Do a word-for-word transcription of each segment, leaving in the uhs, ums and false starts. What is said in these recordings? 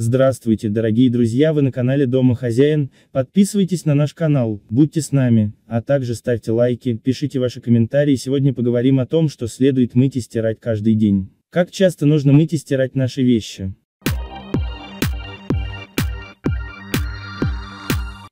Здравствуйте, дорогие друзья, вы на канале Домохозяин, подписывайтесь на наш канал, будьте с нами, а также ставьте лайки, пишите ваши комментарии. Сегодня поговорим о том, что следует мыть и стирать каждый день. Как часто нужно мыть и стирать наши вещи?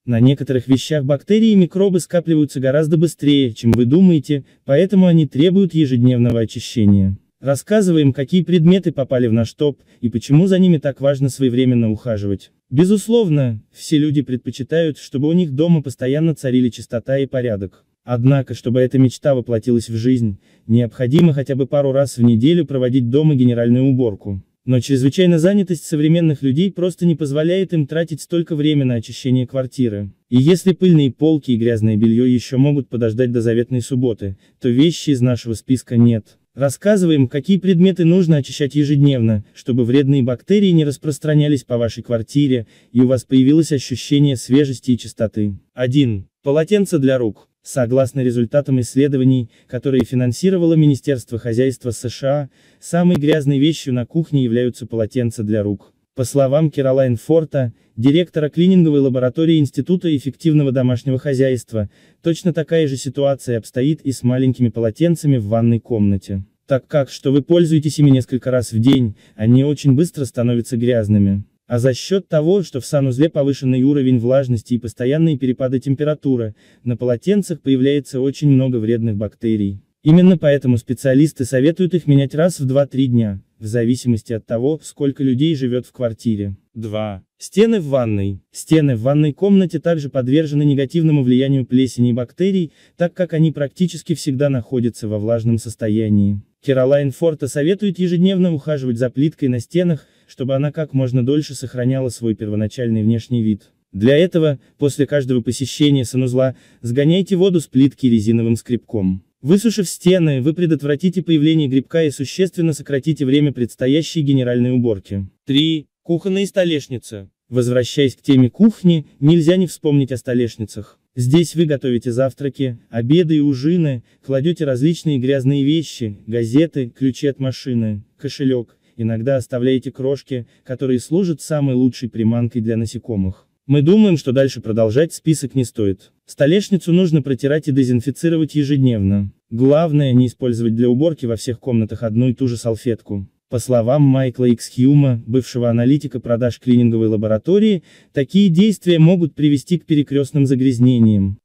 На некоторых вещах бактерии и микробы скапливаются гораздо быстрее, чем вы думаете, поэтому они требуют ежедневного очищения. Рассказываем, какие предметы попали в наш топ, и почему за ними так важно своевременно ухаживать. Безусловно, все люди предпочитают, чтобы у них дома постоянно царили чистота и порядок. Однако, чтобы эта мечта воплотилась в жизнь, необходимо хотя бы пару раз в неделю проводить дома генеральную уборку. Но чрезвычайная занятость современных людей просто не позволяет им тратить столько времени на очищение квартиры. И если пыльные полки и грязное белье еще могут подождать до заветной субботы, то вещи из нашего списка нет. Рассказываем, какие предметы нужно очищать ежедневно, чтобы вредные бактерии не распространялись по вашей квартире, и у вас появилось ощущение свежести и чистоты. один. Полотенца для рук. Согласно результатам исследований, которые финансировало Министерство хозяйства США, самой грязной вещью на кухне являются полотенца для рук. По словам Кэролайн Форте, директора клининговой лаборатории Института эффективного домашнего хозяйства, точно такая же ситуация обстоит и с маленькими полотенцами в ванной комнате. Так как, что вы пользуетесь ими несколько раз в день, они очень быстро становятся грязными. А за счет того, что в санузле повышенный уровень влажности и постоянные перепады температуры, на полотенцах появляется очень много вредных бактерий. Именно поэтому специалисты советуют их менять раз в два-три дня, в зависимости от того, сколько людей живет в квартире. два. Стены в ванной. Стены в ванной комнате также подвержены негативному влиянию плесени и бактерий, так как они практически всегда находятся во влажном состоянии. Кэролайн Форте советует ежедневно ухаживать за плиткой на стенах, чтобы она как можно дольше сохраняла свой первоначальный внешний вид. Для этого, после каждого посещения санузла, сгоняйте воду с плитки резиновым скребком. Высушив стены, вы предотвратите появление грибка и существенно сократите время предстоящей генеральной уборки. три. Кухонные столешницы. Возвращаясь к теме кухни, нельзя не вспомнить о столешницах. Здесь вы готовите завтраки, обеды и ужины, кладете различные грязные вещи, газеты, ключи от машины, кошелек. Иногда оставляете крошки, которые служат самой лучшей приманкой для насекомых. Мы думаем, что дальше продолжать список не стоит. Столешницу нужно протирать и дезинфицировать ежедневно. Главное, не использовать для уборки во всех комнатах одну и ту же салфетку. По словам Майкла Икс Хьюма, бывшего аналитика продаж клининговой лаборатории, такие действия могут привести к перекрестным загрязнениям.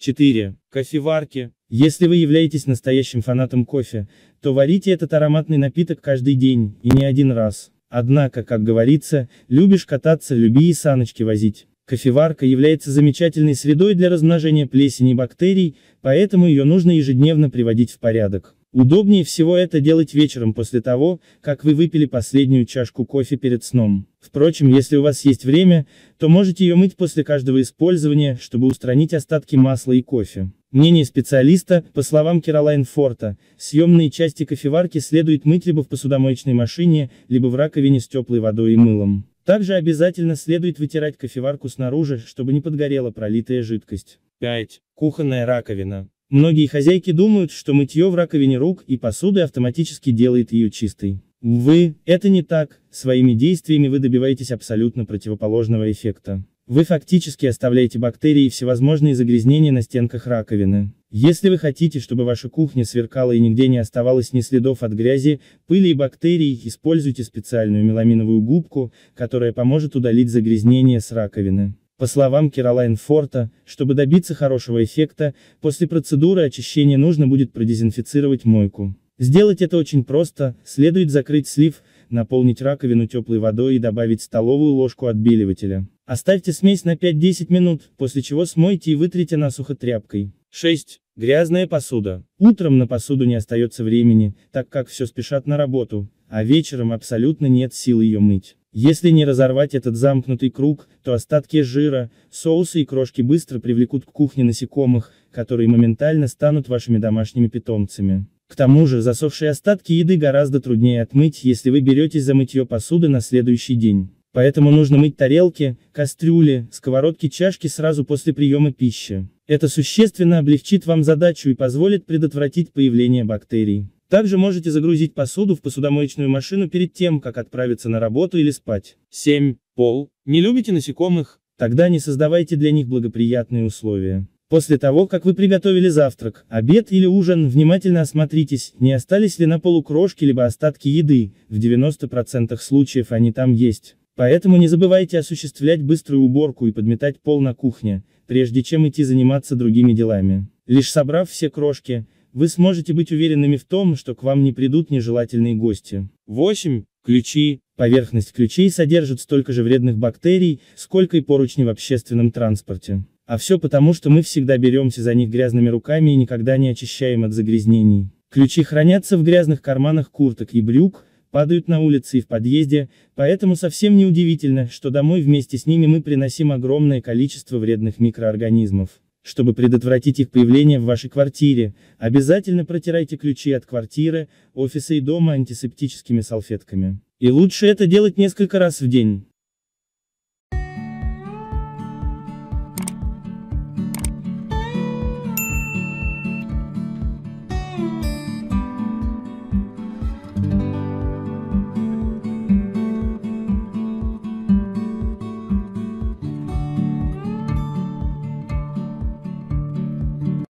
четыре. Кофеварки. Если вы являетесь настоящим фанатом кофе, то варите этот ароматный напиток каждый день, и не один раз. Однако, как говорится, любишь кататься, люби и саночки возить. Кофеварка является замечательной средой для размножения плесени и бактерий, поэтому ее нужно ежедневно приводить в порядок. Удобнее всего это делать вечером после того, как вы выпили последнюю чашку кофе перед сном. Впрочем, если у вас есть время, то можете ее мыть после каждого использования, чтобы устранить остатки масла и кофе. Мнение специалиста, по словам Кэролайн Форте, съемные части кофеварки следует мыть либо в посудомоечной машине, либо в раковине с теплой водой и мылом. Также обязательно следует вытирать кофеварку снаружи, чтобы не подгорела пролитая жидкость. пять. Кухонная раковина. Многие хозяйки думают, что мытье в раковине рук и посуды автоматически делает ее чистой. Увы, это не так, своими действиями вы добиваетесь абсолютно противоположного эффекта. Вы фактически оставляете бактерии и всевозможные загрязнения на стенках раковины. Если вы хотите, чтобы ваша кухня сверкала и нигде не оставалось ни следов от грязи, пыли и бактерий, используйте специальную меламиновую губку, которая поможет удалить загрязнение с раковины. По словам Кэролайн Форте, чтобы добиться хорошего эффекта, после процедуры очищения нужно будет продезинфицировать мойку. Сделать это очень просто, следует закрыть слив, наполнить раковину теплой водой и добавить столовую ложку отбеливателя. Оставьте смесь на пять-десять минут, после чего смойте и вытрите насухо тряпкой. шесть. Грязная посуда. Утром на посуду не остается времени, так как все спешат на работу, а вечером абсолютно нет сил ее мыть. Если не разорвать этот замкнутый круг, то остатки жира, соуса и крошки быстро привлекут к кухне насекомых, которые моментально станут вашими домашними питомцами. К тому же засохшие остатки еды гораздо труднее отмыть, если вы беретесь за мытье посуды на следующий день. Поэтому нужно мыть тарелки, кастрюли, сковородки, чашки сразу после приема пищи. Это существенно облегчит вам задачу и позволит предотвратить появление бактерий. Также можете загрузить посуду в посудомоечную машину перед тем, как отправиться на работу или спать. семь. Пол. Не любите насекомых? Тогда не создавайте для них благоприятные условия. После того, как вы приготовили завтрак, обед или ужин, внимательно осмотритесь, не остались ли на полу крошки либо остатки еды, в девяноста процентах случаев они там есть. Поэтому не забывайте осуществлять быструю уборку и подметать пол на кухне, прежде чем идти заниматься другими делами. Лишь собрав все крошки, вы сможете быть уверенными в том, что к вам не придут нежелательные гости. восемь. Ключи. Поверхность ключей содержит столько же вредных бактерий, сколько и поручни в общественном транспорте. А все потому, что мы всегда беремся за них грязными руками и никогда не очищаем от загрязнений. Ключи хранятся в грязных карманах курток и брюк, падают на улице и в подъезде, поэтому совсем не удивительно, что домой вместе с ними мы приносим огромное количество вредных микроорганизмов. Чтобы предотвратить их появление в вашей квартире, обязательно протирайте ключи от квартиры, офиса и дома антисептическими салфетками. И лучше это делать несколько раз в день.